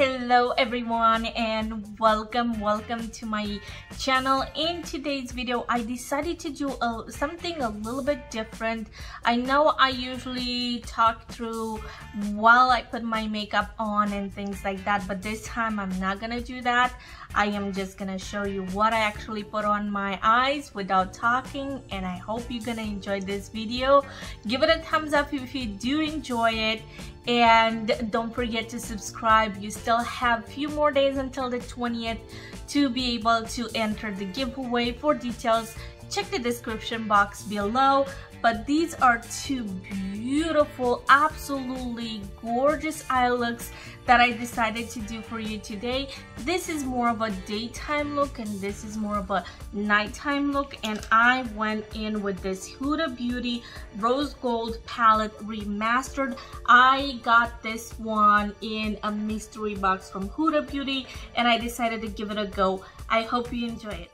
Hello everyone, and welcome to my channel. In today's video I decided to do something a little bit different. I know I usually talk through while I put my makeup on and things like that, but this time I'm not gonna do that. I am just gonna show you what I actually put on my eyes without talking, and I hope you're gonna enjoy this video. Give it a thumbs up if you do enjoy it, and don't forget to subscribe. You still have a few more days until the 20th to be able to enter the giveaway. For details, check the description box below. But these are two beautiful, absolutely gorgeous eye looks that I decided to do for you today. This is more of a daytime look and this is more of a nighttime look, and I went in with this Huda Beauty Rose Gold Palette Remastered. I got this one in a mystery box from Huda Beauty and I decided to give it a go. I hope you enjoy it.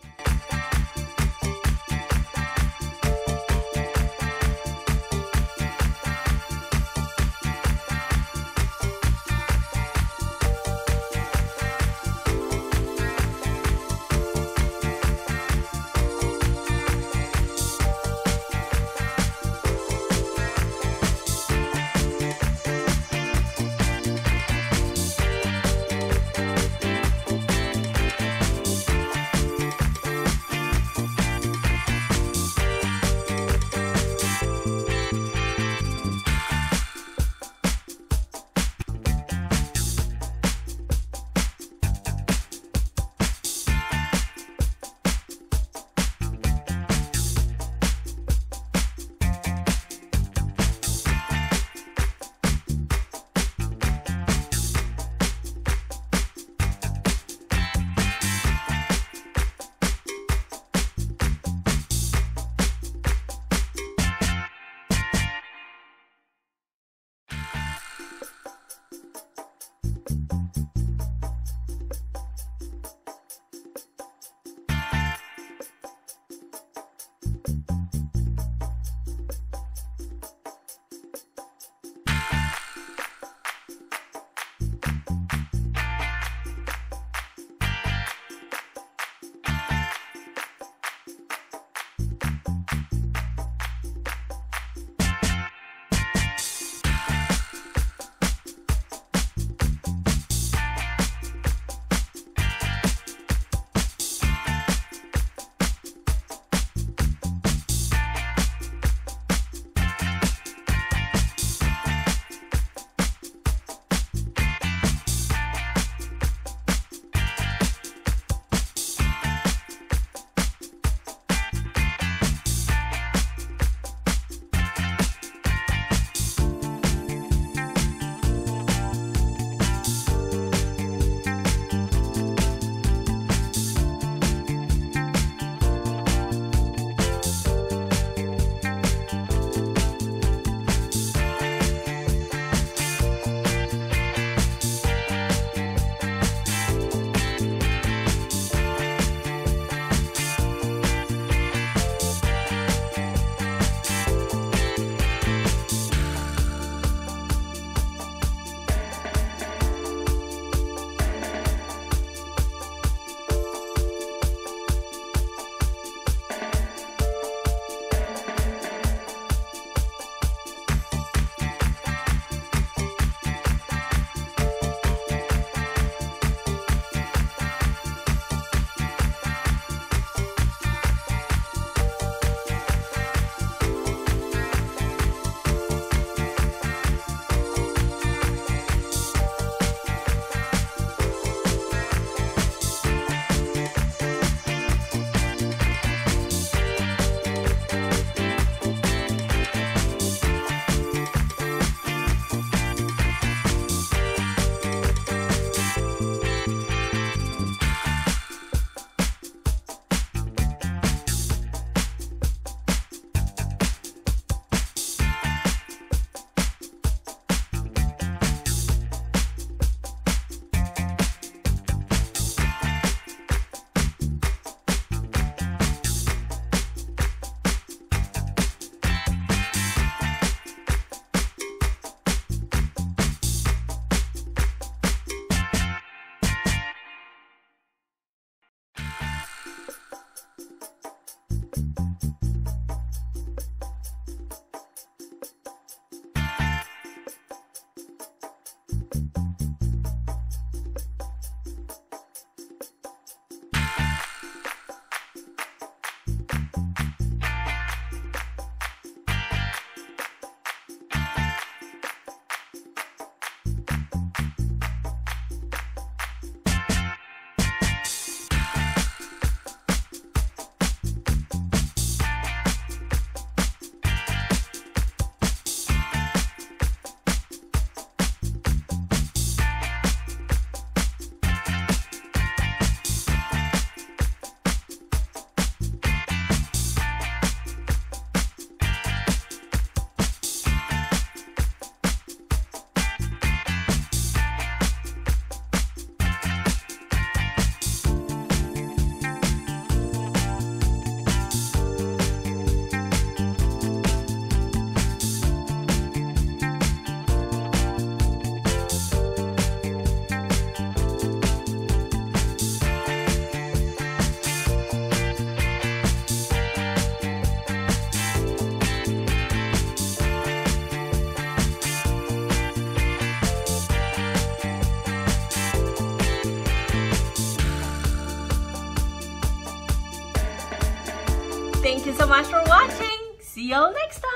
Thank you so much for watching. See y'all next time.